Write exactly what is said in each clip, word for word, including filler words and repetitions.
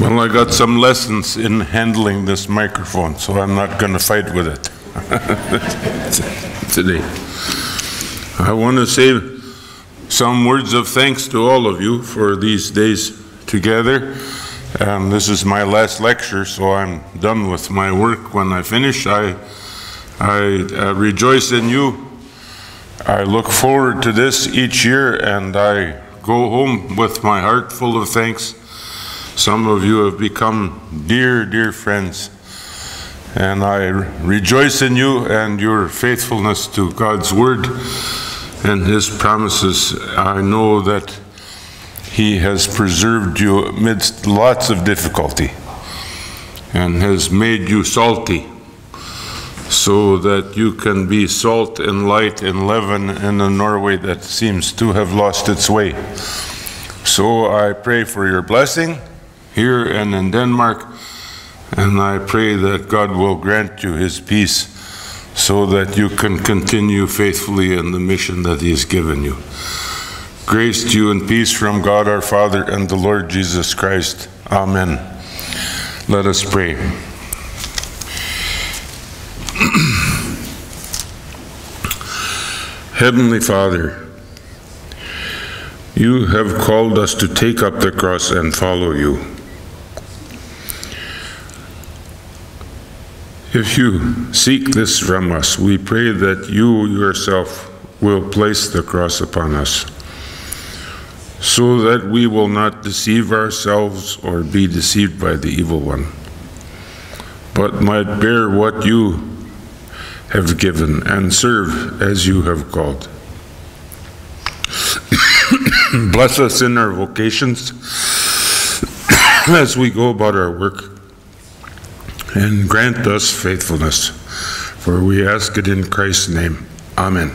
Well, I got some lessons in handling this microphone, so I'm not going to fight with it today. I want to say some words of thanks to all of you for these days together. Um, this is my last lecture, so I'm done with my work when I finish. I, I uh, rejoice in you. I look forward to this each year, and I go home with my heart full of thanks. Some of you have become dear, dear friends, and I rejoice in you and your faithfulness to God's word and his promises. I know that he has preserved you amidst lots of difficulty and has made you salty so that you can be salt and light and leaven in a Norway that seems to have lost its way. So I pray for your blessing here and in Denmark, and I pray that God will grant you his peace so that you can continue faithfully in the mission that he has given you. Grace to you and peace from God our Father and the Lord Jesus Christ. Amen. Let us pray. Heavenly Father, you have called us to take up the cross and follow you. If you seek this from us, we pray that you yourself will place the cross upon us, so that we will not deceive ourselves or be deceived by the evil one, but might bear what you have given and serve as you have called. Bless us in our vocations as we go about our work, and grant us faithfulness, for we ask it in Christ's name. Amen.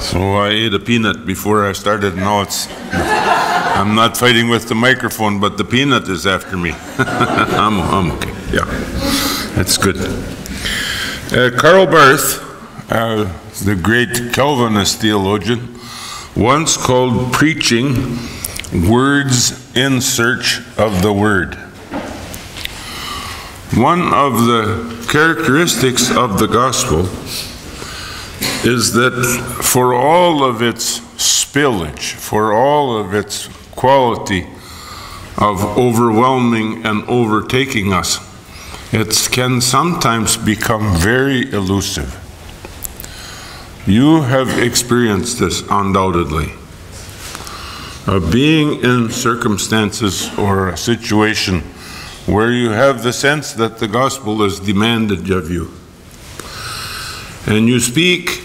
So I ate a peanut before I started. Now it's, I'm not fighting with the microphone, but the peanut is after me. I'm, I'm okay. Yeah. That's good. Uh, Karl Barth, uh, the great Calvinist theologian, once called preaching words in search of the word. One of the characteristics of the gospel is that for all of its spillage, for all of its quality of overwhelming and overtaking us, it can sometimes become very elusive. You have experienced this undoubtedly, of being in circumstances or a situation where you have the sense that the gospel is demanded of you. And you speak,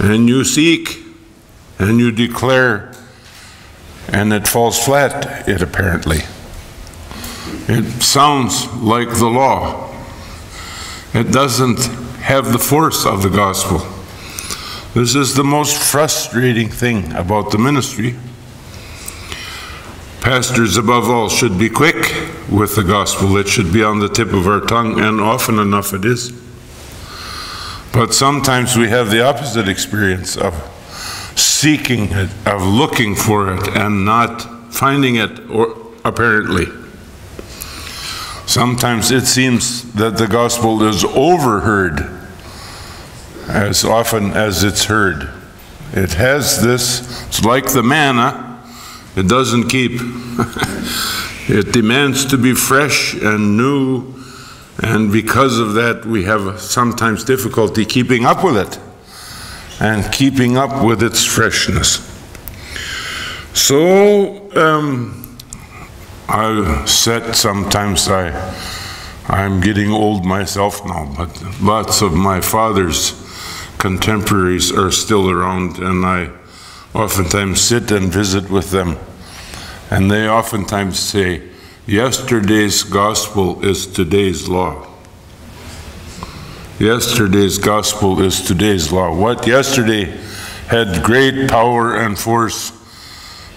and you seek, and you declare, and it falls flat, it apparently. It sounds like the law. It doesn't have the force of the gospel. This is the most frustrating thing about the ministry. Pastors, above all, should be quick with the gospel. It should be on the tip of our tongue, and often enough it is. But sometimes we have the opposite experience of seeking it, of looking for it, and not finding it, or apparently. Sometimes it seems that the gospel is overheard as often as it's heard. It has this, it's like the manna, it doesn't keep. It demands to be fresh and new, and because of that we have sometimes difficulty keeping up with it and keeping up with its freshness. So, um, I've said sometimes I, I'm getting old myself now, but lots of my father's contemporaries are still around, and I oftentimes sit and visit with them, and they oftentimes say, yesterday's gospel is today's law. Yesterday's gospel is today's law. What yesterday had great power and force,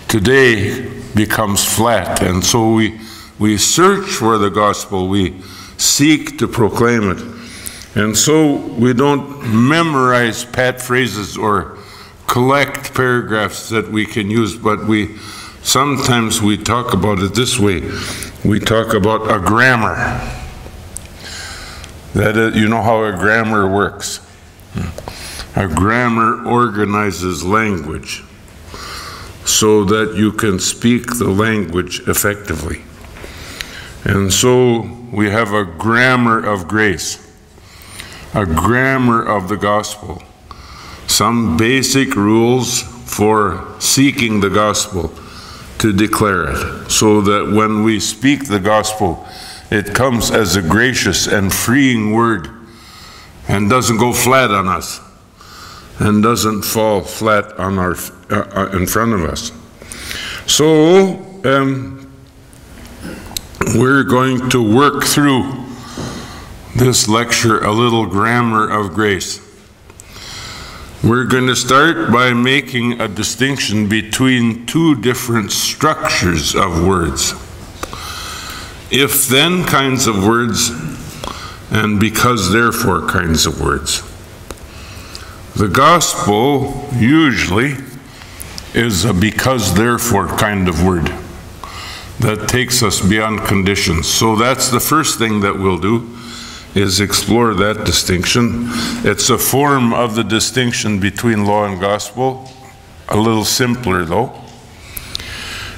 today becomes flat, and so we we search for the gospel, we seek to proclaim it, And so we don't memorize pat phrases or collect paragraphs that we can use, but we sometimes we talk about it this way. We talk about a grammar. That is, you know how a grammar works. A grammar organizes language so that you can speak the language effectively. And so we have a grammar of grace, a grammar of the gospel, some basic rules for seeking the gospel to declare it, so that when we speak the gospel, it comes as a gracious and freeing word and doesn't go flat on us and doesn't fall flat on our uh, in front of us. So um, we're going to work through this lecture, a little grammar of grace. We're going to start by making a distinction between two different structures of words. If then kinds of words and because therefore kinds of words. The gospel usually is a because therefore kind of word that takes us beyond conditions. So that's the first thing that we'll do, is explore that distinction. It's a form of the distinction between law and gospel, a little simpler though.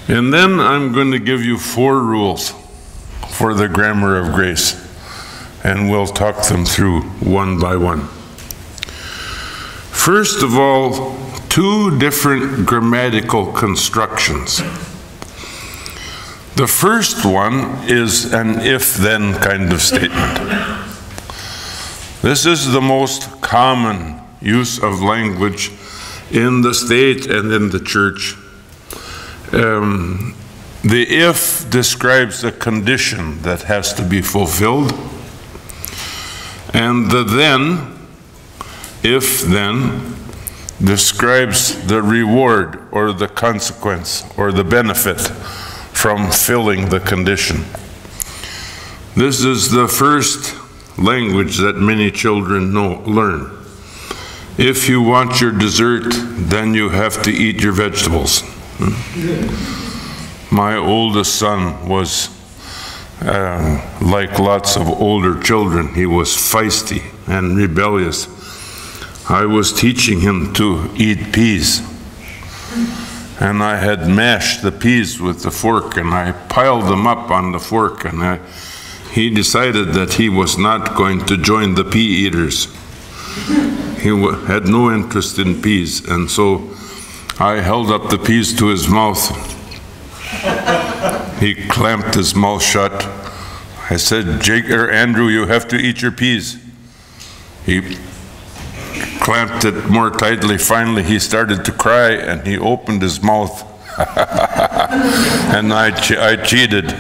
And then I'm going to give you four rules for the grammar of grace, and we'll talk them through one by one. First of all, two different grammatical constructions. The first one is an if-then kind of statement. This is the most common use of language in the state and in the church. Um, the if describes a condition that has to be fulfilled, and the then, if then, describes the reward or the consequence or the benefit from filling the condition. This is the first language that many children know, learn. If you want your dessert, then you have to eat your vegetables. My oldest son was, uh, like lots of older children, he was feisty and rebellious. I was teaching him to eat peas, and I had mashed the peas with the fork, and I piled them up on the fork, and I he decided that he was not going to join the pea eaters. He w had no interest in peas, and so I held up the peas to his mouth. He clamped his mouth shut. I said, Jake, or Andrew, you have to eat your peas. He clamped it more tightly. Finally, he started to cry, and he opened his mouth. And I, che I cheated.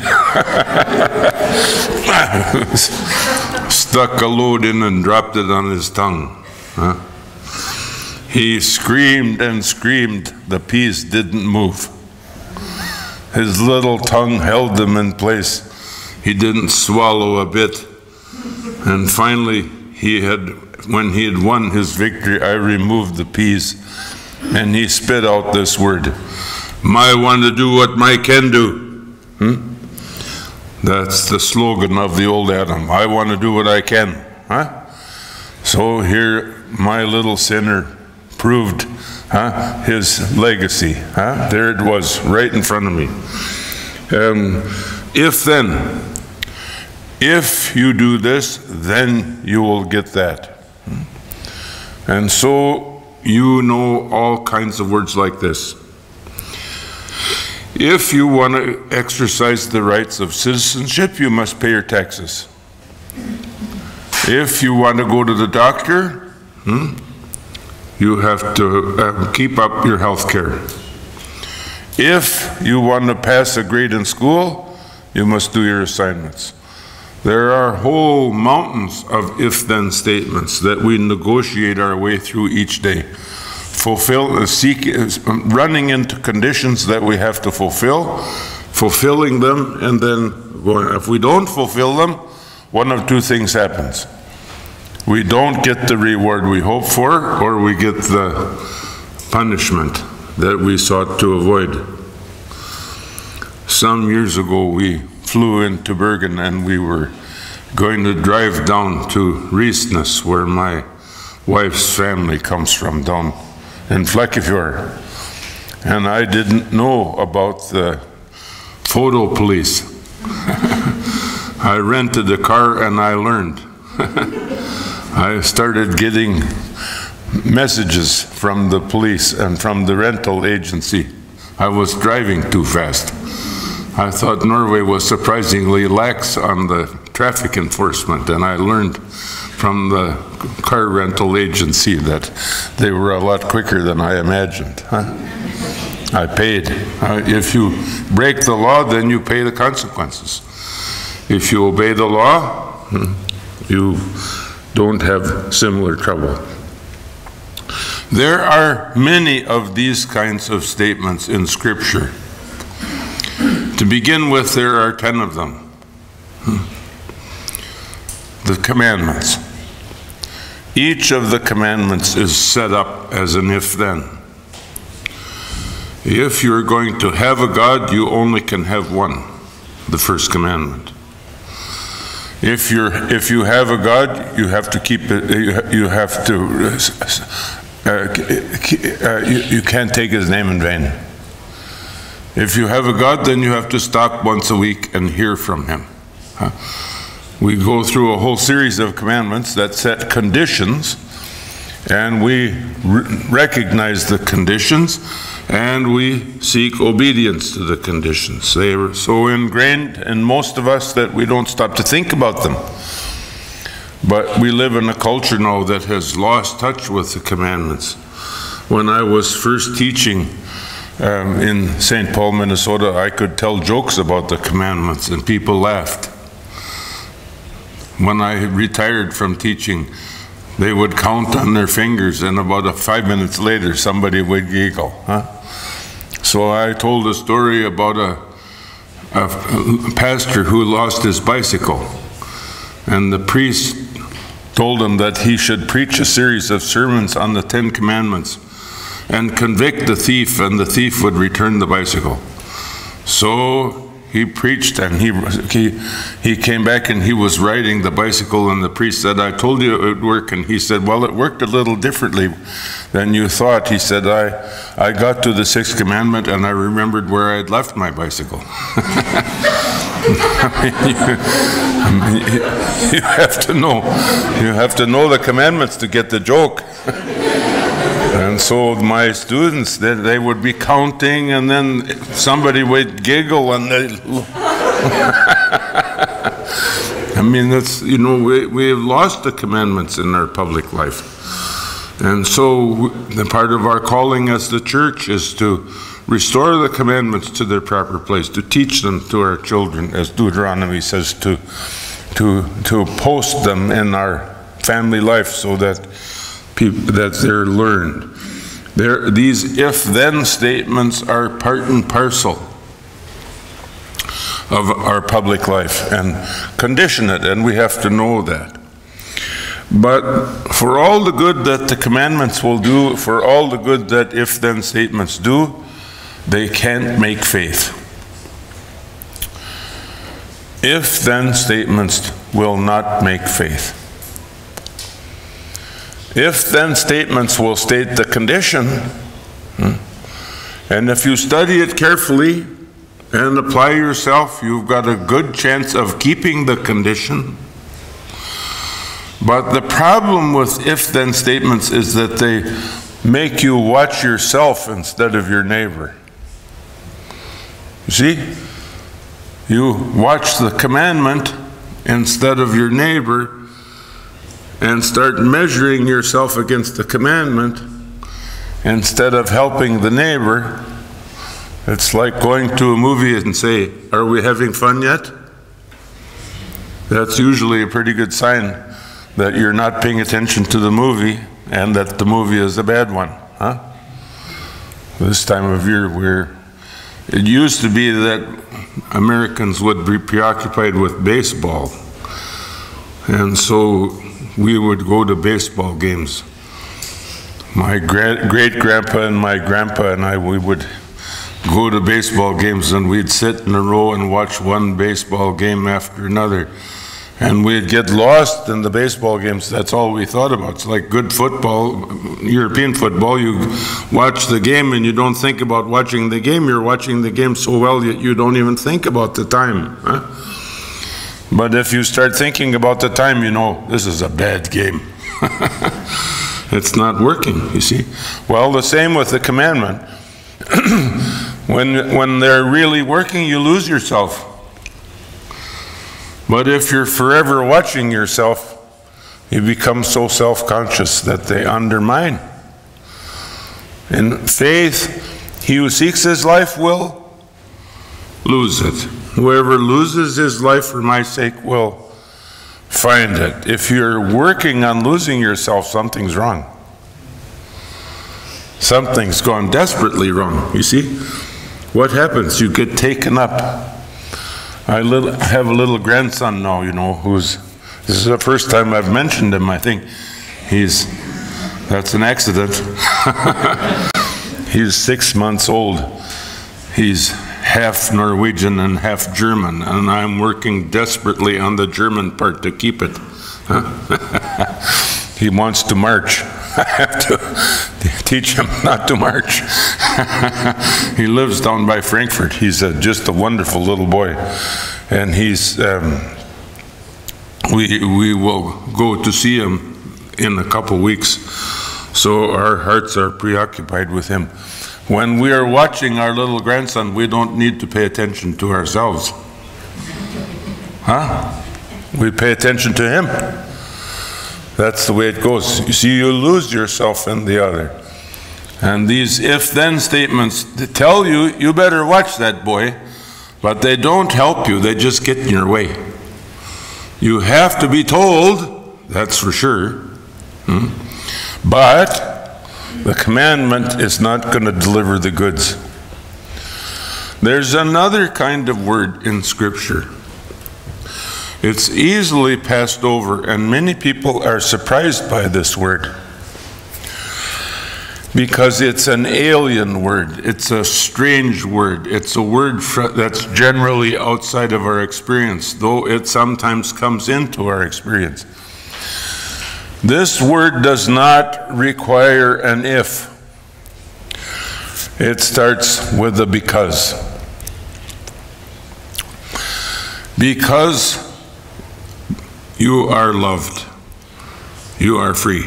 Stuck a load in and dropped it on his tongue. Huh? He screamed and screamed. The peas didn't move. His little tongue held them in place. He didn't swallow a bit. And finally, he had, when he had won his victory, I removed the peas, and he spit out this word, "My want to do what my can do." Hmm? That's the slogan of the old Adam. I want to do what I can. Huh? So here, my little sinner proved huh, his legacy. Huh? There it was, right in front of me. Um, if then, if you do this, then you will get that. And so you know all kinds of words like this. If you want to exercise the rights of citizenship, you must pay your taxes. If you want to go to the doctor, hmm, you have to uh, keep up your health care. If you want to pass a grade in school, you must do your assignments. There are whole mountains of if-then statements that we negotiate our way through each day, fulfill, seek, running into conditions that we have to fulfill, fulfilling them, and then going. If we don't fulfill them, one of two things happens. we don't get the reward we hope for, or we get the punishment that we sought to avoid. Some years ago, we flew into Bergen, and we were going to drive down to Rjssnes, where my wife's family comes from, down in Flekkefjord. And I didn't know about the photo police. I rented a car and I learned. I started getting messages from the police and from the rental agency. I was driving too fast. I thought Norway was surprisingly lax on the traffic enforcement, and I learned from the car rental agency that they were a lot quicker than I imagined. Huh? I paid. Uh, if you break the law, then you pay the consequences. If you obey the law, you don't have similar trouble. There are many of these kinds of statements in Scripture. To begin with, there are ten of them. The commandments. Each of the commandments is set up as an if-then. If you're going to have a God, you only can have one, the first commandment. If you're, if you have a God, you have to keep it, you have to, uh, uh, you, you can't take his name in vain. If you have a God, then you have to stop once a week and hear from him. Huh? We go through a whole series of commandments that set conditions, and we re recognize the conditions, and we seek obedience to the conditions. They are so ingrained in most of us that we don't stop to think about them. But we live in a culture now that has lost touch with the commandments. When I was first teaching Um, in Saint Paul, Minnesota, I could tell jokes about the commandments, and people laughed. When I retired from teaching, they would count on their fingers, and about a five minutes later, somebody would giggle. Huh? So I told a story about a, a pastor who lost his bicycle, and the priest told him that he should preach a series of sermons on the Ten Commandments and convict the thief, and the thief would return the bicycle. So he preached, and he, he, he came back, and he was riding the bicycle, and the priest said, "I told you it would work." And he said, "Well, it worked a little differently than you thought." He said, I, I got to the sixth commandment, and I remembered where I had left my bicycle." I mean, you, I mean, you have to know. You have to know the commandments to get the joke. And so my students, they, they would be counting, and then somebody would giggle, and they... I mean, that's, you know, we, we have lost the commandments in our public life. And so the part of our calling as the church is to restore the commandments to their proper place, to teach them to our children, as Deuteronomy says, to, to, to post them in our family life so that people, that they're learned. They're, these if-then statements are part and parcel of our public life and condition it, and we have to know that. But for all the good that the commandments will do, for all the good that if-then statements do, they can't make faith. If-then statements will not make faith. If-then statements will state the condition, and if you study it carefully and apply yourself, you've got a good chance of keeping the condition. But the problem with if-then statements is that they make you watch yourself instead of your neighbor. You see? You watch the commandment instead of your neighbor, and start measuring yourself against the commandment instead of helping the neighbor. It's like going to a movie and say, "Are we having fun yet?" That's usually a pretty good sign that you're not paying attention to the movie and that the movie is a bad one. Huh? This time of year, we're, it used to be that Americans would be preoccupied with baseball. And so we would go to baseball games. My great-grandpa and my grandpa and I, we would go to baseball games, and we'd sit in a row and watch one baseball game after another. And we'd get lost in the baseball games. That's all we thought about. It's like good football, European football. You watch the game and you don't think about watching the game. You're watching the game so well that you don't even think about the time. Huh? But if you start thinking about the time, you know, this is a bad game. It's not working, you see. Well, the same with the commandment. when, when they're really working, you lose yourself. But if you're forever watching yourself, you become so self-conscious that they undermine. In faith, he who seeks his life will lose it. Whoever loses his life for my sake will find it. If you're working on losing yourself, something's wrong. Something's gone desperately wrong, you see. What happens? You get taken up. I little, have a little grandson now, you know, who's, this is the first time I've mentioned him, I think. He's, that's an accident. He's six months old. He's half Norwegian and half German, and I'm working desperately on the German part to keep it. He wants to march. I have to teach him not to march. He lives down by Frankfurt. He's a, just a wonderful little boy. And he's, um, we, we will go to see him in a couple weeks. So our hearts are preoccupied with him. When we are watching our little grandson, we don't need to pay attention to ourselves. Huh? We pay attention to him. That's the way it goes. You see, you lose yourself in the other. And these if-then statements tell you, you better watch that boy, but they don't help you, they just get in your way. You have to be told, that's for sure, hmm? But the commandment is not going to deliver the goods. There's another kind of word in Scripture. It's easily passed over, and many people are surprised by this word because it's an alien word. It's a strange word. It's a word that's generally outside of our experience, though it sometimes comes into our experience. This word does not require an if. It starts with a because. Because you are loved, you are free.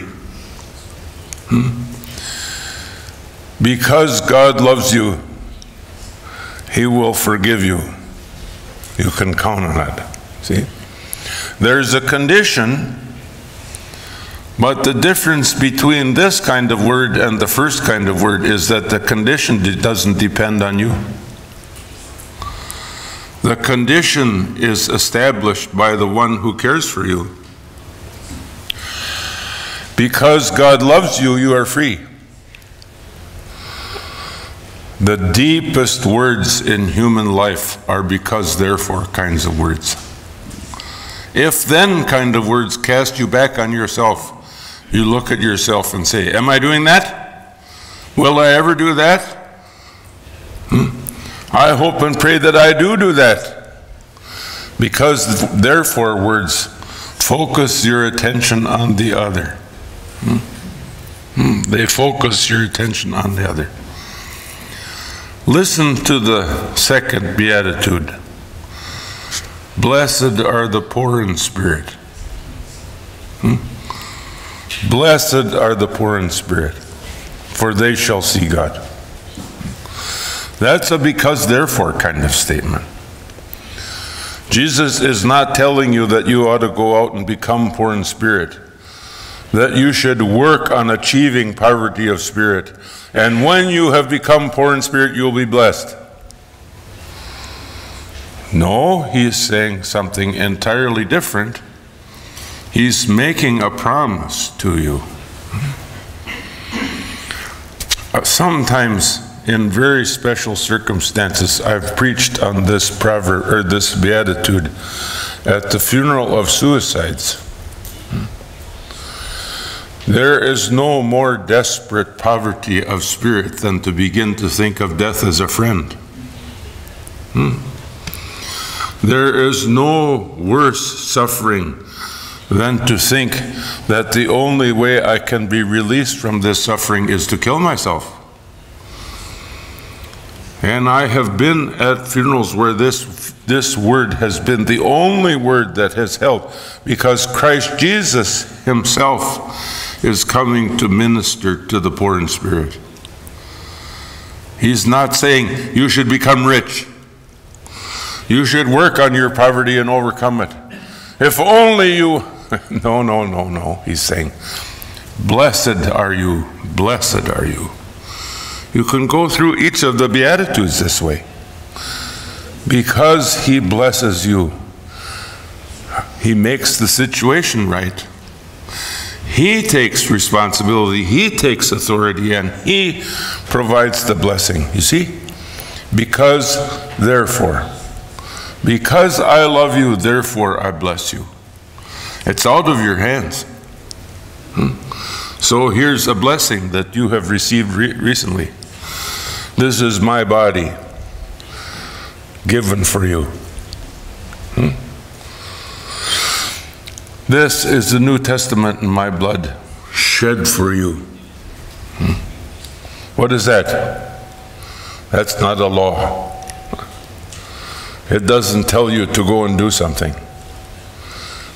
Hmm? Because God loves you, He will forgive you. You can count on that. See? There's a condition, but the difference between this kind of word and the first kind of word is that the condition doesn't depend on you. The condition is established by the one who cares for you. Because God loves you, you are free. The deepest words in human life are because, therefore, kinds of words. If then kind of words cast you back on yourself, you look at yourself and say, am I doing that? Will I ever do that? Hmm? I hope and pray that I do do that. Because, therefore, words, focus your attention on the other. Hmm? Hmm. They focus your attention on the other. Listen to the second beatitude. Blessed are the poor in spirit. Hmm? Blessed are the poor in spirit, for they shall see God. That's a because, therefore kind of statement. Jesus is not telling you that you ought to go out and become poor in spirit, that you should work on achieving poverty of spirit. And when you have become poor in spirit, you'll be blessed. No, he's saying something entirely different. He's making a promise to you. Sometimes, in very special circumstances, I've preached on this proverb or this beatitude at the funeral of suicides. There is no more desperate poverty of spirit than to begin to think of death as a friend. Hmm. There is no worse suffering than to think that the only way I can be released from this suffering is to kill myself. And I have been at funerals where this, this word has been the only word that has helped, because Christ Jesus himself is coming to minister to the poor in spirit. He's not saying you should become rich. You should work on your poverty and overcome it. If only you... No, no, no, no, he's saying, blessed are you, blessed are you. You can go through each of the Beatitudes this way. Because he blesses you, he makes the situation right. He takes responsibility, he takes authority, and he provides the blessing, you see? Because, therefore, because I love you, therefore I bless you. It's out of your hands. Hmm? So here's a blessing that you have received re recently. This is my body given for you. Hmm? This is the New Testament in my blood shed for you. Hmm? What is that? That's not a law. It doesn't tell you to go and do something.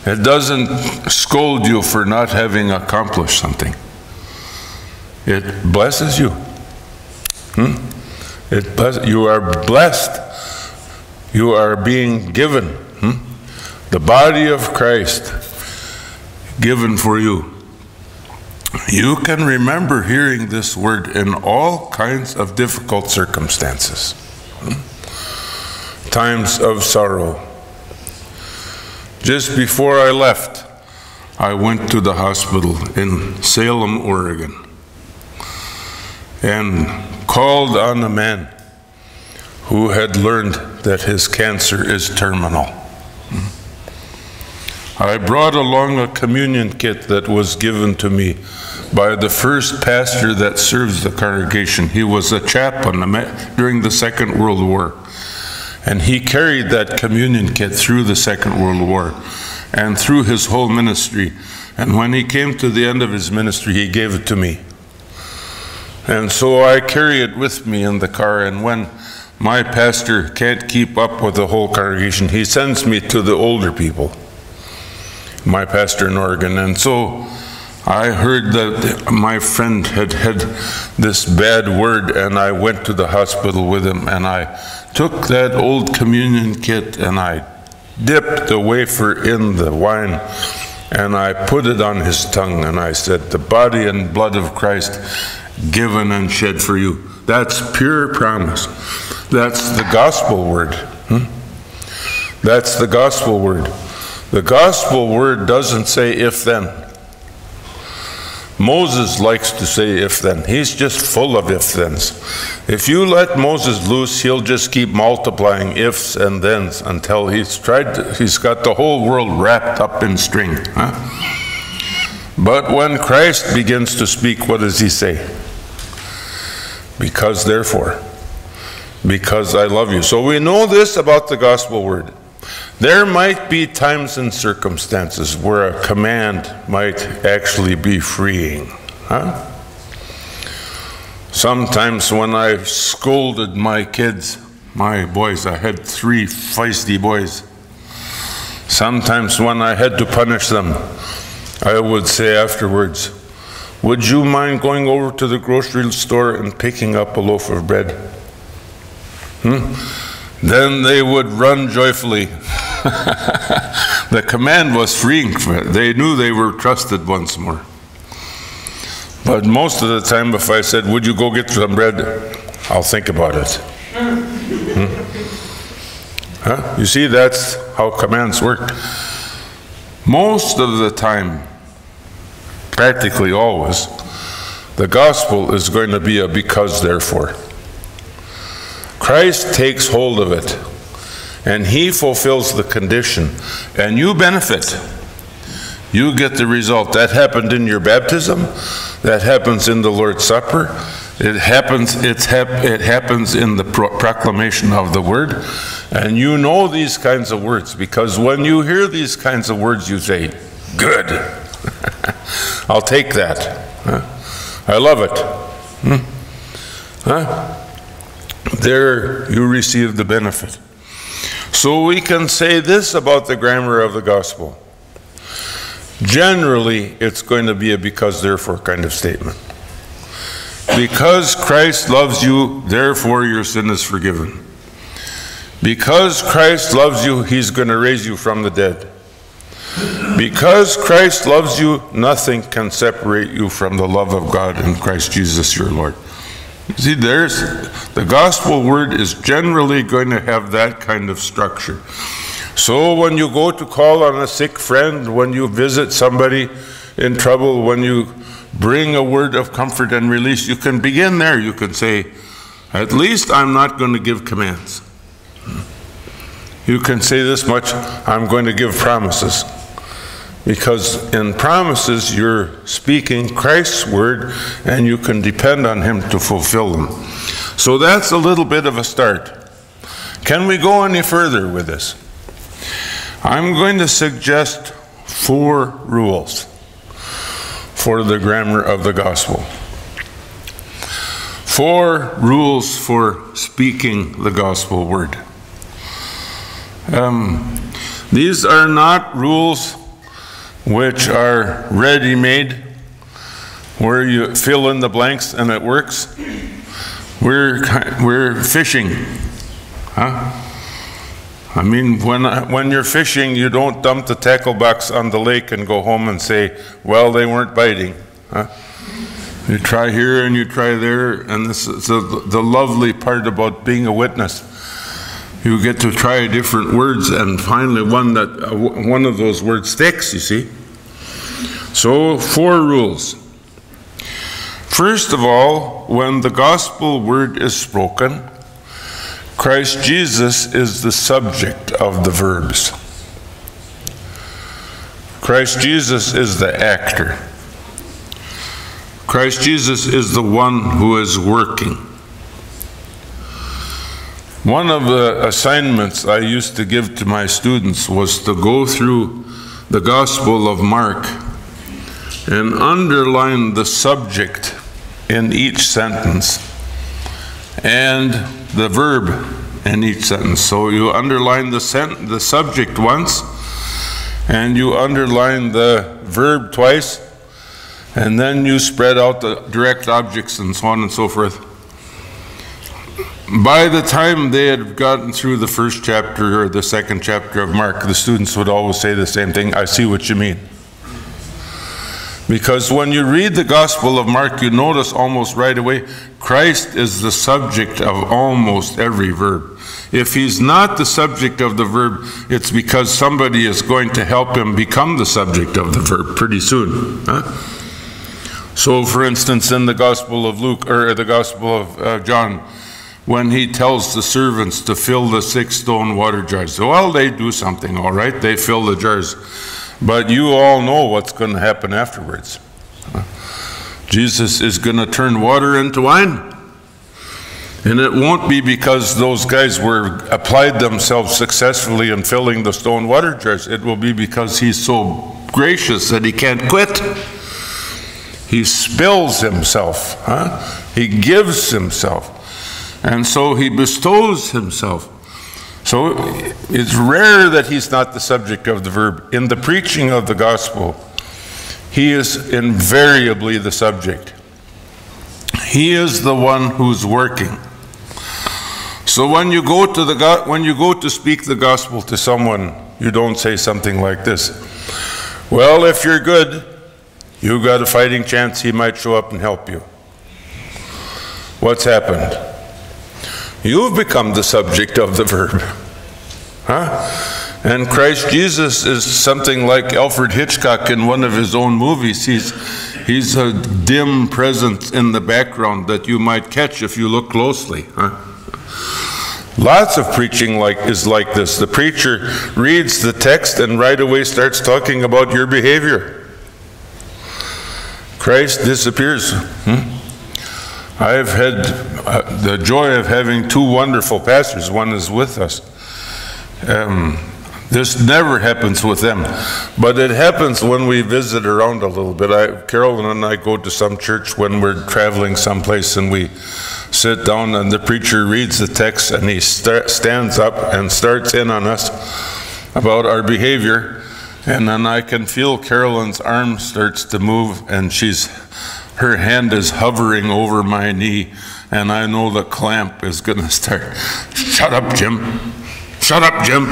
It doesn't scold you for not having accomplished something. It blesses you. Hmm? It bless you are blessed. You are being given. Hmm? The body of Christ given for you. You can remember hearing this word in all kinds of difficult circumstances. Hmm? Times of sorrow. Just before I left, I went to the hospital in Salem, Oregon, and called on a man who had learned that his cancer is terminal. I brought along a communion kit that was given to me by the first pastor that serves the congregation. He was a chaplain during the Second World War. And he carried that communion kit through the Second World War and through his whole ministry. And when he came to the end of his ministry, he gave it to me. And so I carry it with me in the car. And when my pastor can't keep up with the whole congregation, he sends me to the older people, my pastor in Oregon. And so I heard that my friend had had this bad word, and I went to the hospital with him, and I took that old communion kit, and I dipped the wafer in the wine, and I put it on his tongue, and I said, the body and blood of Christ given and shed for you. That's pure promise. That's the gospel word. Hmm? That's the gospel word. The gospel word doesn't say if then. Moses likes to say if then. He's just full of if thens. If you let Moses loose, he'll just keep multiplying ifs and thens until he's tried to, he's got the whole world wrapped up in string. Huh? But when Christ begins to speak, what does he say? Because therefore, because I love you. So we know this about the gospel word. There might be times and circumstances where a command might actually be freeing. Huh? Sometimes when I scolded my kids, my boys, I had three feisty boys. Sometimes when I had to punish them, I would say afterwards, would you mind going over to the grocery store and picking up a loaf of bread? Hmm? Then they would run joyfully. The command was freeing. They knew they were trusted once more. But most of the time, if I said, would you go get some bread? I'll think about it. Hmm? Huh? You see, that's how commands work. Most of the time, practically always, the gospel is going to be a because therefore. Christ takes hold of it, and he fulfills the condition, and you benefit. you get the result. That happened in your baptism. That happens in the Lord's Supper. It happens, it's hap it happens in the pro proclamation of the word. And you know these kinds of words, because when you hear these kinds of words, you say, good. I'll take that. Huh? I love it. Hmm? Huh? There you receive the benefit. So we can say this about the grammar of the gospel. Generally, it's going to be a because, therefore kind of statement. Because Christ loves you, therefore your sin is forgiven. Because Christ loves you, he's going to raise you from the dead. Because Christ loves you, nothing can separate you from the love of God in Christ Jesus your Lord. See, there's, the gospel word is generally going to have that kind of structure. So when you go to call on a sick friend, when you visit somebody in trouble, when you bring a word of comfort and release, you can begin there. You can say, at least I'm not going to give commands. You can say this much, I'm going to give promises. Because in promises, you're speaking Christ's word, and you can depend on him to fulfill them. So that's a little bit of a start. Can we go any further with this? I'm going to suggest four rules for the grammar of the gospel. Four rules for speaking the gospel word. Um, these are not rules which are ready-made, where you fill in the blanks and it works. We're, we're fishing, huh? I mean, when, when you're fishing, you don't dump the tackle box on the lake and go home and say, well, they weren't biting, huh? You try here and you try there, and this is the, the lovely part about being a witness. You get to try different words, and finally one that uh, one of those words sticks, you see. So, four rules. First of all, when the gospel word is spoken, Christ Jesus is the subject of the verbs. Christ Jesus is the actor. Christ Jesus is the one who is working. One of the assignments I used to give to my students was to go through the Gospel of Mark and underline the subject in each sentence and the verb in each sentence. So you underline the, sent the subject once, and you underline the verb twice, and then you spread out the direct objects and so on and so forth. By the time they had gotten through the first chapter or the second chapter of Mark, the students would always say the same thing, I see what you mean. Because when you read the Gospel of Mark, you notice almost right away, Christ is the subject of almost every verb. If he's not the subject of the verb, it's because somebody is going to help him become the subject of the verb pretty soon. Huh? So, for instance, in the Gospel of Luke, or the Gospel of uh, John, when he tells the servants to fill the six stone water jars. Well, they do something, all right. They fill the jars. But you all know what's going to happen afterwards. Jesus is going to turn water into wine. And it won't be because those guys were applied themselves successfully in filling the stone water jars. It will be because he's so gracious that he can't quit. He spills himself. Huh? He gives himself. And so he bestows himself. So it's rare that he's not the subject of the verb. In the preaching of the gospel, he is invariably the subject. He is the one who's working. So when you go to the when you go to speak the gospel to someone, you don't say something like this. Well, if you're good, you've got a fighting chance he might show up and help you. What's happened? You've become the subject of the verb. Huh? And Christ Jesus is something like Alfred Hitchcock in one of his own movies. He's, he's a dim presence in the background that you might catch if you look closely. Huh? Lots of preaching like is like this. The preacher reads the text and right away starts talking about your behavior. Christ disappears. Hmm? I've had uh, the joy of having two wonderful pastors. One is with us. Um, this never happens with them, but it happens when we visit around a little bit. I, Carolyn and I go to some church when we're traveling someplace, and we sit down and the preacher reads the text and he st stands up and starts in on us about our behavior, and then I can feel Carolyn's arm starts to move and she's her hand is hovering over my knee, and I know the clamp is going to start. Shut up, Jim. Shut up, Jim.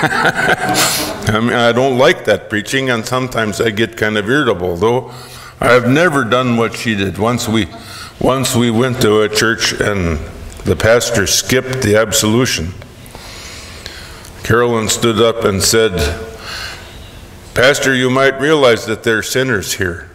I mean, I don't like that preaching, and sometimes I get kind of irritable, though I've never done what she did. Once we, once we went to a church and the pastor skipped the absolution. Carolyn stood up and said, "Pastor, you might realize that there are sinners here."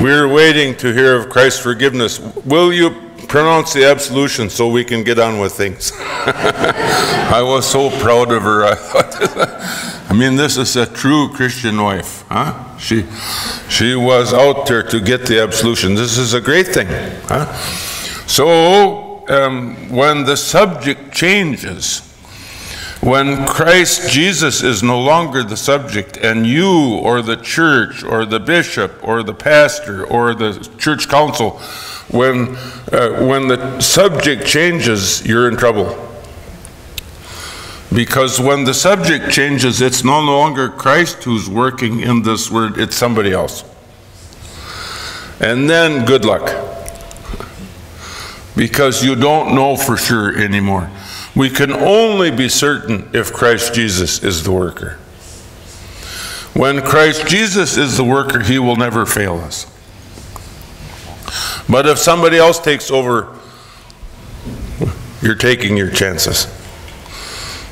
We're waiting to hear of Christ's forgiveness. Will you pronounce the absolution so we can get on with things? I was so proud of her. I thought, I mean, this is a true Christian wife, huh? She, she was out there to get the absolution. This is a great thing, huh? So um, when the subject changes, when Christ Jesus is no longer the subject, and you or the church or the bishop or the pastor or the church council, when, uh, when the subject changes, you're in trouble. Because when the subject changes, it's no longer Christ who's working in this word, it's somebody else. And then good luck. Because you don't know for sure anymore. We can only be certain if Christ Jesus is the worker. When Christ Jesus is the worker, he will never fail us. But if somebody else takes over, you're taking your chances.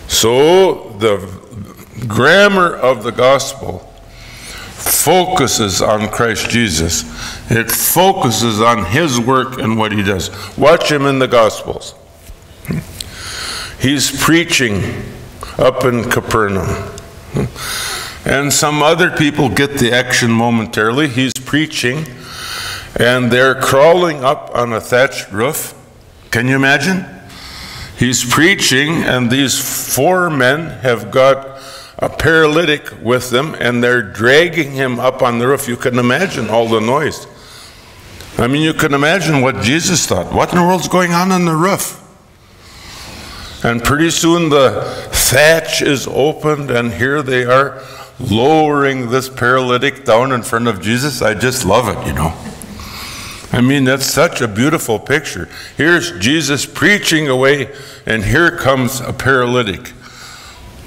So the grammar of the gospel focuses on Christ Jesus. It focuses on his work and what he does. Watch him in the gospels. He's preaching up in Capernaum. And some other people get the action momentarily. He's preaching, and they're crawling up on a thatched roof. Can you imagine? He's preaching, and these four men have got a paralytic with them, and they're dragging him up on the roof. You can imagine all the noise. I mean, you can imagine what Jesus thought. What in the world's going on on the roof? And pretty soon the thatch is opened, and here they are lowering this paralytic down in front of Jesus. I just love it, you know. I mean, that's such a beautiful picture. Here's Jesus preaching away, and here comes a paralytic,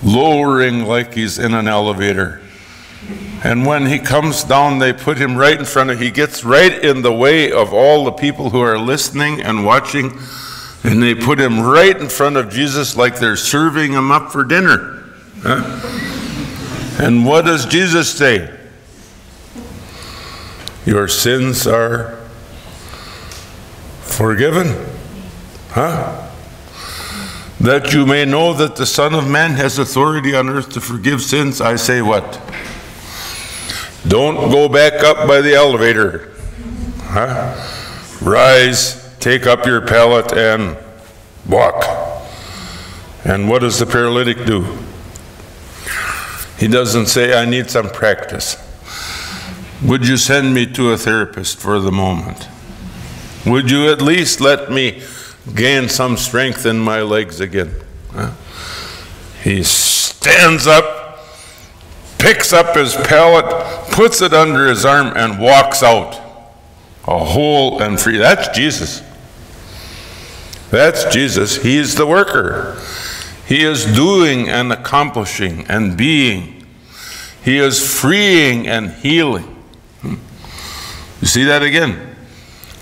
lowering like he's in an elevator. And when he comes down, they put him right in front of, he gets right in the way of all the people who are listening and watching. And they put him right in front of Jesus like they're serving him up for dinner. Huh? And what does Jesus say? Your sins are forgiven. Huh? That you may know that the Son of Man has authority on earth to forgive sins, I say what? Don't go back up by the elevator. Huh? Rise. Take up your pallet and walk. And what does the paralytic do? He doesn't say, I need some practice. Would you send me to a therapist for the moment? Would you at least let me gain some strength in my legs again? Huh? He stands up, picks up his pallet, puts it under his arm, and walks out. A whole and free. That's Jesus. That's Jesus. He is the worker. He is doing and accomplishing and being. He is freeing and healing. You see that again?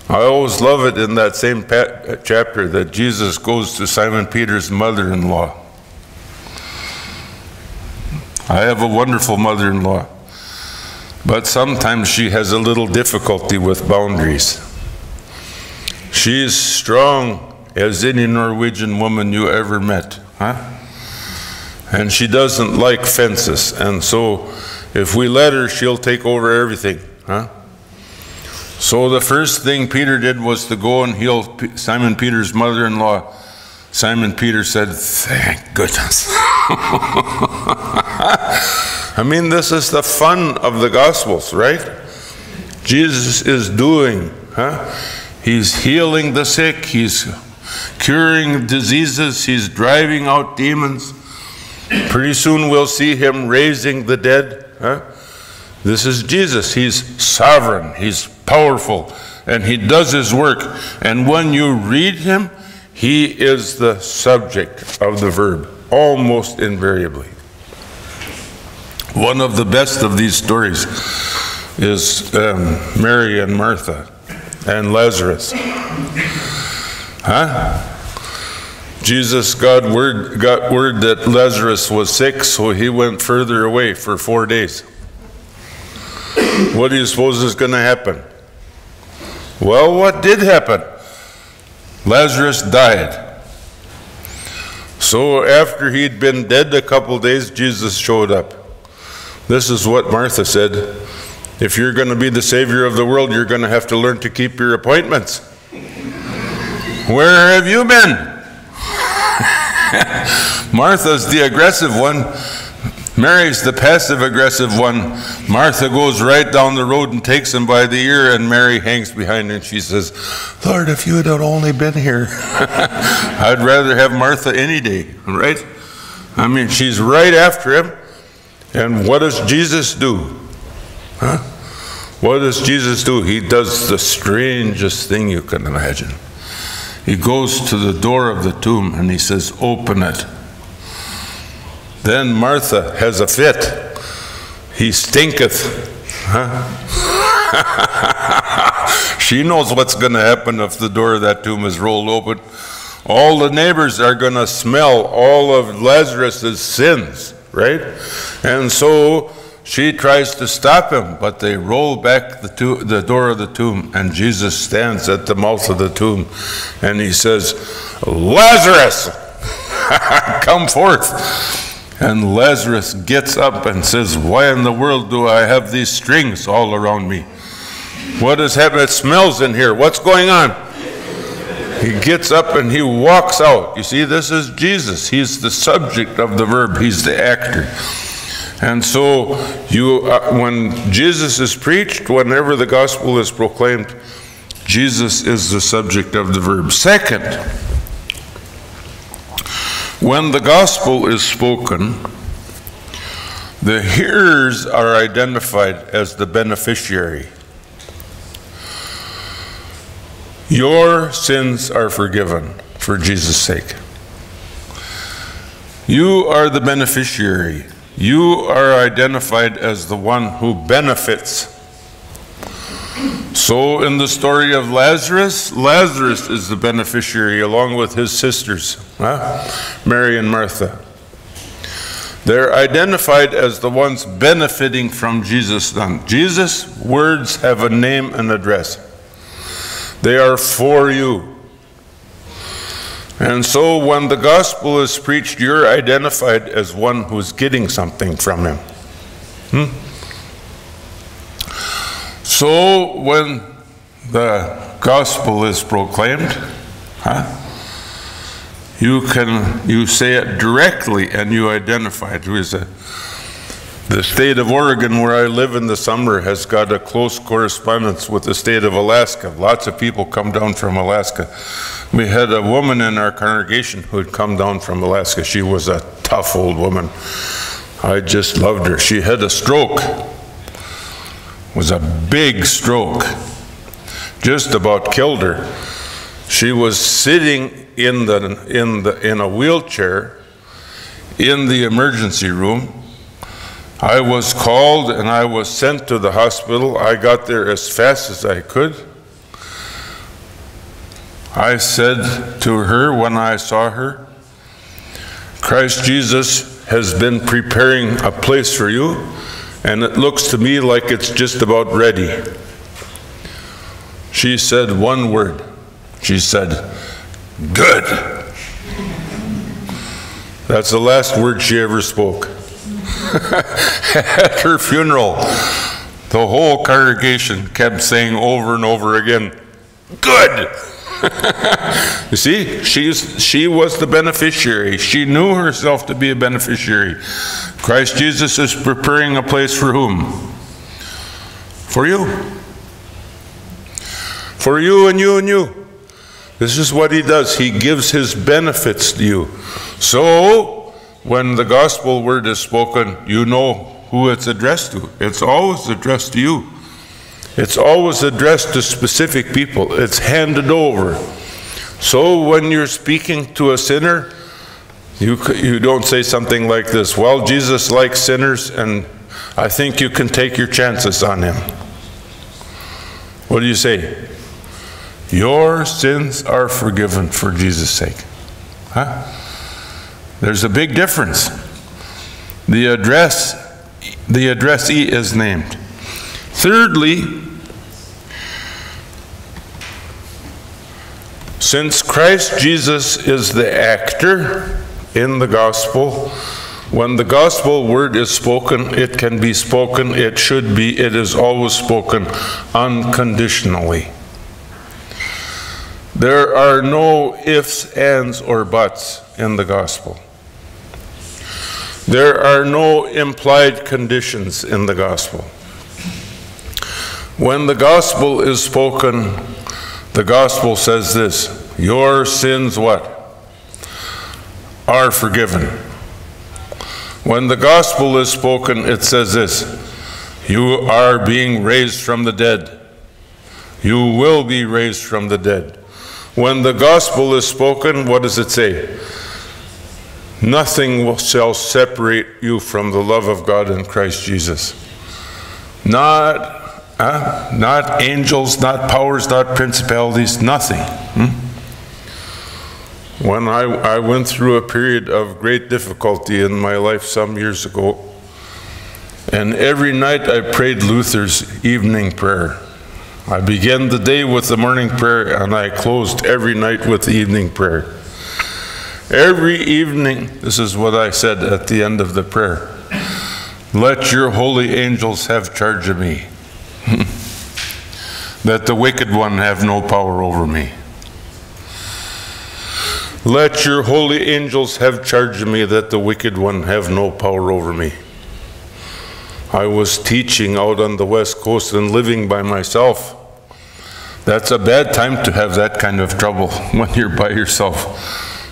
I always love it in that same chapter that Jesus goes to Simon Peter's mother-in-law. I have a wonderful mother-in-law, but sometimes she has a little difficulty with boundaries. She's strong as any Norwegian woman you ever met, huh? And she doesn't like fences, and so if we let her, she'll take over everything, huh? So the first thing Peter did was to go and heal Simon Peter's mother-in-law. Simon Peter said, thank goodness. I mean, this is the fun of the Gospels, right? Jesus is doing, huh? He's healing the sick, he's curing diseases, he's driving out demons. Pretty soon we'll see him raising the dead, huh? This is Jesus. He's sovereign, he's powerful, and he does his work. And when you read him, he is the subject of the verb, almost invariably. One of the best of these stories is um, Mary and Martha and Lazarus. Huh? Jesus got word, got word that Lazarus was sick, so he went further away for four days. What do you suppose is going to happen? Well, what did happen? Lazarus died. So after he'd been dead a couple days, Jesus showed up. This is what Martha said. If you're going to be the Savior of the world, you're going to have to learn to keep your appointments. Where have you been? Martha's the aggressive one. Mary's the passive-aggressive one. Martha goes right down the road and takes him by the ear, and Mary hangs behind her and she says, Lord, if you had only been here. I'd rather have Martha any day, right? I mean, she's right after him. And what does Jesus do? Huh? What does Jesus do? He does the strangest thing you can imagine. He goes to the door of the tomb and he says, open it. Then Martha has a fit. He stinketh. Huh? She knows what's going to happen if the door of that tomb is rolled open. All the neighbors are going to smell all of Lazarus' sins, right? And so she tries to stop him, but they roll back the, to the door of the tomb, and Jesus stands at the mouth of the tomb, and he says, Lazarus, come forth. And Lazarus gets up and says, why in the world do I have these strings all around me? What has happened? It smells in here. What's going on? He gets up and he walks out. You see, this is Jesus. He's the subject of the verb. He's the actor. And so you, uh, when Jesus is preached, whenever the gospel is proclaimed, Jesus is the subject of the verb. Second, when the gospel is spoken, the hearers are identified as the beneficiary. Your sins are forgiven for Jesus' sake. You are the beneficiary. You are identified as the one who benefits. So in the story of Lazarus, Lazarus is the beneficiary along with his sisters, huh? Mary and Martha. They're identified as the ones benefiting from Jesus' name. Jesus' words have a name and address. They are for you. And so when the gospel is preached, you're identified as one who's getting something from him. Hmm? So when the gospel is proclaimed, huh, you can you say it directly and you identify it. The state of Oregon, where I live in the summer, has got a close correspondence with the state of Alaska. Lots of people come down from Alaska. We had a woman in our congregation who had come down from Alaska. She was a tough old woman. I just loved her. She had a stroke. Was a big stroke, just about killed her. She was sitting in the in the in a wheelchair in the emergency room. I was called and I was sent to the hospital. I got there as fast as I could. I said to her when I saw her, Christ Jesus has been preparing a place for you. And it looks to me like it's just about ready. She said one word. She said, Good. That's the last word she ever spoke. At her funeral, the whole congregation kept saying over and over again, good. You see, she's, she was the beneficiary. She knew herself to be a beneficiary. Christ Jesus is preparing a place for whom? For you. For you and you and you. This is what he does. He gives his benefits to you. So, when the gospel word is spoken, you know who it's addressed to. It's always addressed to you. It's always addressed to specific people. It's handed over. So when you're speaking to a sinner, you, you don't say something like this, well, Jesus likes sinners, and I think you can take your chances on him. What do you say? Your sins are forgiven for Jesus' sake. Huh? There's a big difference. The address, the addressee is named. Thirdly, since Christ Jesus is the actor in the gospel, when the gospel word is spoken, it can be spoken, it should be, it is always spoken unconditionally. There are no ifs, ands, or buts in the gospel. There are no implied conditions in the gospel. When the gospel is spoken, the gospel says this, your sins what? Are forgiven. When the gospel is spoken, it says this, you are being raised from the dead. You will be raised from the dead. When the gospel is spoken, what does it say? Nothing shall separate you from the love of God in Christ Jesus. Not Huh? Not angels, not powers, not principalities, nothing. Hmm? When I, I went through a period of great difficulty in my life some years ago, and every night I prayed Luther's evening prayer. I began the day with the morning prayer, and I closed every night with the evening prayer. Every evening, this is what I said at the end of the prayer, let your holy angels have charge of me. That the wicked one have no power over me. Let your holy angels have charge of me, that the wicked one have no power over me. I was teaching out on the West Coast and living by myself. That's a bad time to have that kind of trouble when you're by yourself.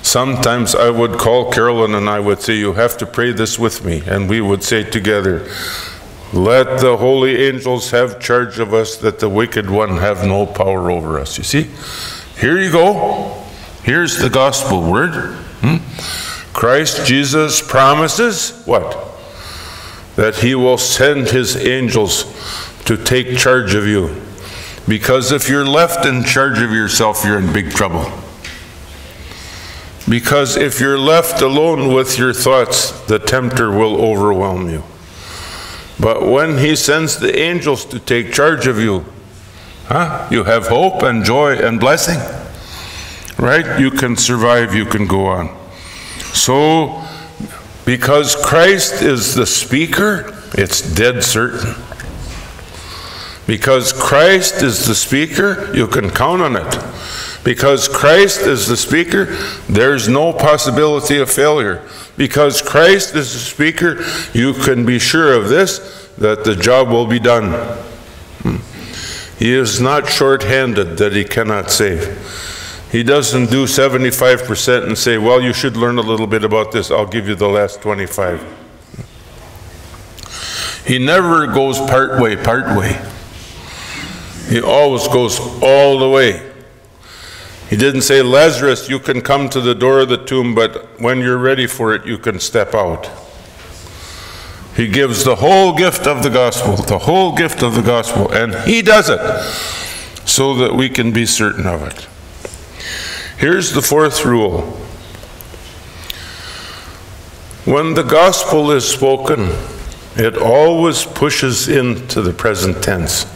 Sometimes I would call Carolyn and I would say, you have to pray this with me. And we would say together, let the holy angels have charge of us, that the wicked one have no power over us. You see? Here you go. Here's the gospel word. Hmm? Christ Jesus promises what? That he will send his angels to take charge of you. Because if you're left in charge of yourself, you're in big trouble. Because if you're left alone with your thoughts, the tempter will overwhelm you. But when he sends the angels to take charge of you, huh? You have hope and joy and blessing, right? You can survive, you can go on. So, because Christ is the speaker, it's dead certain. Because Christ is the speaker, you can count on it. Because Christ is the speaker, there's no possibility of failure. Because Christ is the speaker, you can be sure of this, that the job will be done. He is not short-handed that he cannot save. He doesn't do seventy-five percent and say, well, you should learn a little bit about this. I'll give you the last twenty-five. He never goes part way, part way. He always goes all the way. He didn't say, Lazarus, you can come to the door of the tomb, but when you're ready for it, you can step out. He gives the whole gift of the gospel, the whole gift of the gospel, and he does it so that we can be certain of it. Here's the fourth rule. When the gospel is spoken, it always pushes into the present tense.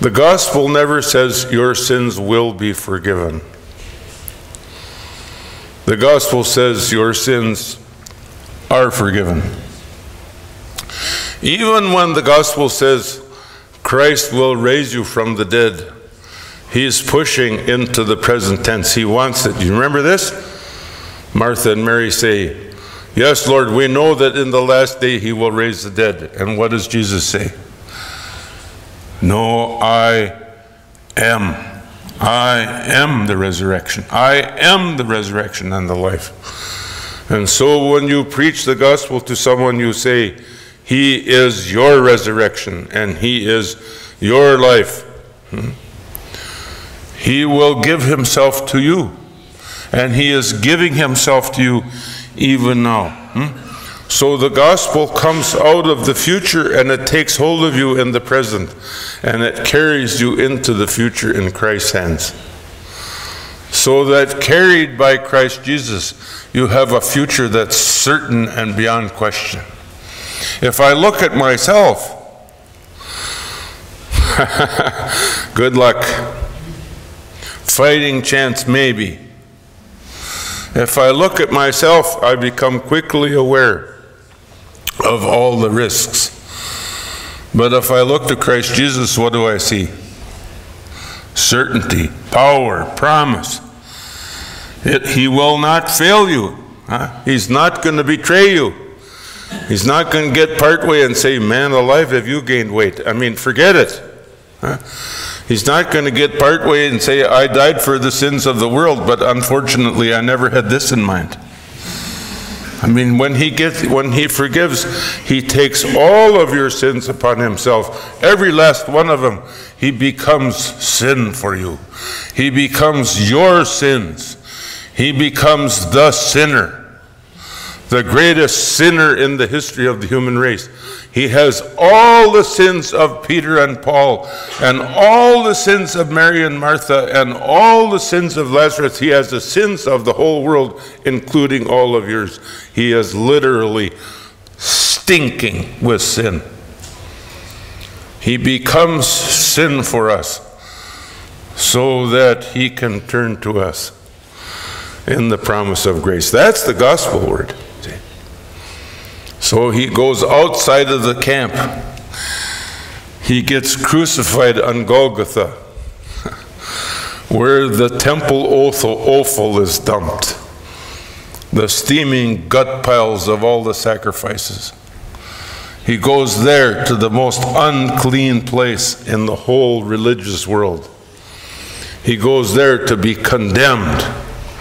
The gospel never says your sins will be forgiven. The gospel says your sins are forgiven. Even when the gospel says Christ will raise you from the dead, he is pushing into the present tense. He wants it. You remember this? Martha and Mary say, yes, Lord, we know that in the last day he will raise the dead. And what does Jesus say? No, I am. I am the resurrection. I am the resurrection and the life. And so when you preach the gospel to someone, you say, he is your resurrection and he is your life. Hmm? He will give himself to you. And he is giving himself to you even now. Hmm? So the gospel comes out of the future and it takes hold of you in the present. And it carries you into the future in Christ's hands. So that carried by Christ Jesus, you have a future that's certain and beyond question. If I look at myself, good luck. Fighting chance maybe. If I look at myself, I become quickly aware of all the risks. But if I look to Christ Jesus, what do I see? Certainty, power, promise. It, he will not fail you. Huh? He's not going to betray you. He's not going to get partway and say, man alive, have you gained weight? I mean, forget it. Huh? He's not going to get partway and say, I died for the sins of the world, but unfortunately I never had this in mind. I mean, when he gets, when he forgives, he takes all of your sins upon himself, every last one of them. He becomes sin for you. He becomes your sins. He becomes the sinner, the greatest sinner in the history of the human race. He has all the sins of Peter and Paul, and all the sins of Mary and Martha, and all the sins of Lazarus. He has the sins of the whole world, including all of yours. He is literally stinking with sin. He becomes sin for us so that he can turn to us in the promise of grace. That's the gospel word. So he goes outside of the camp. He gets crucified on Golgotha, where the temple offal is dumped, the steaming gut piles of all the sacrifices. He goes there to the most unclean place in the whole religious world. He goes there to be condemned.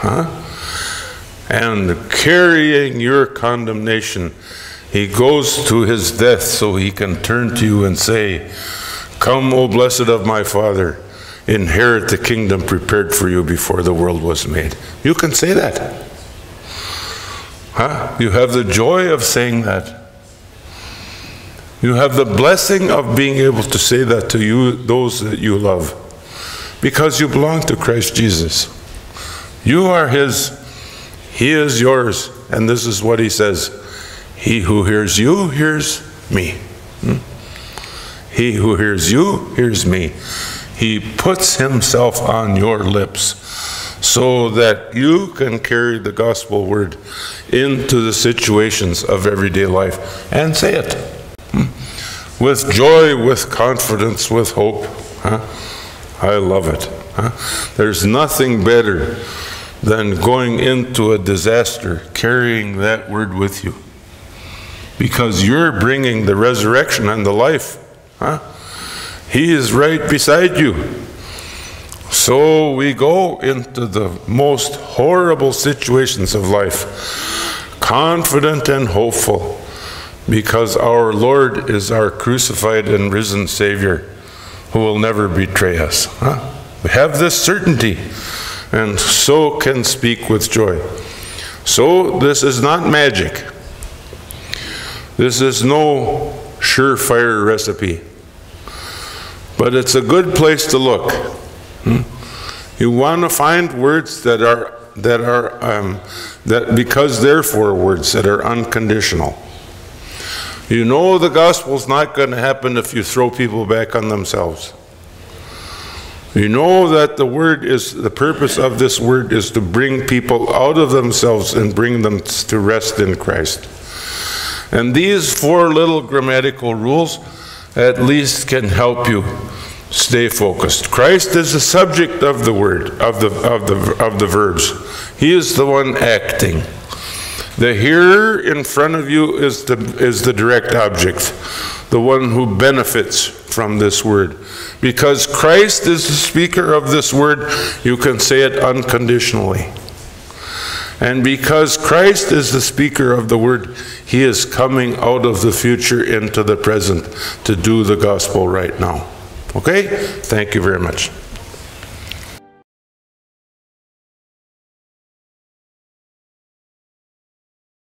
Huh? And carrying your condemnation, he goes to his death so he can turn to you and say, come, O blessed of my Father, inherit the kingdom prepared for you before the world was made. You can say that. Huh? You have the joy of saying that. You have the blessing of being able to say that to you, those that you love, because you belong to Christ Jesus. You are his. He is yours. And this is what he says. He who hears you, hears me. Hmm? He who hears you, hears me. He puts himself on your lips so that you can carry the gospel word into the situations of everyday life and say it. Hmm? With joy, with confidence, with hope. Huh? I love it. Huh? There's nothing better than going into a disaster carrying that word with you, because you're bringing the resurrection and the life. Huh? He is right beside you. So we go into the most horrible situations of life, confident and hopeful, because our Lord is our crucified and risen Savior who will never betray us. Huh? We have this certainty, and so can speak with joy. So this is not magic. This is no surefire recipe, but it's a good place to look. Hmm? You want to find words that are that are um, that because therefore words that are unconditional. You know the gospel's not going to happen if you throw people back on themselves. You know that the word is, the purpose of this word is to bring people out of themselves and bring them to rest in Christ. And these four little grammatical rules at least can help you stay focused. Christ is the subject of the word, of the, of the, of the verbs. He is the one acting. The hearer in front of you is the, is the direct object, the one who benefits from this word. Because Christ is the speaker of this word, you can say it unconditionally. And because Christ is the speaker of the word, he is coming out of the future into the present to do the gospel right now. Okay? Thank you very much.